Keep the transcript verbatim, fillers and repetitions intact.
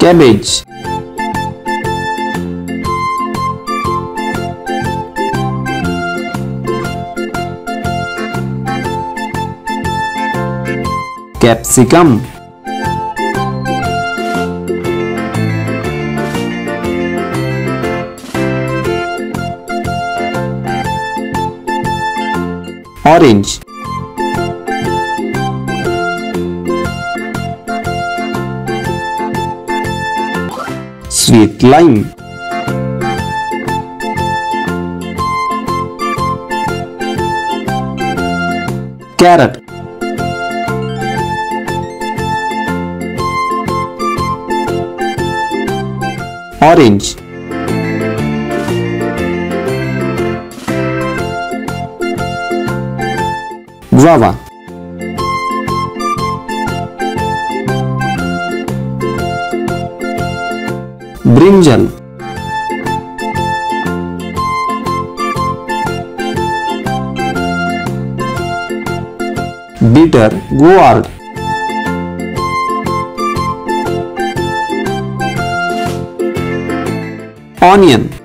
Cabbage. Capsicum. Orange. Sweet lime. Carrot. Orange. Guava. Brinjal. Bitter gourd. Onion.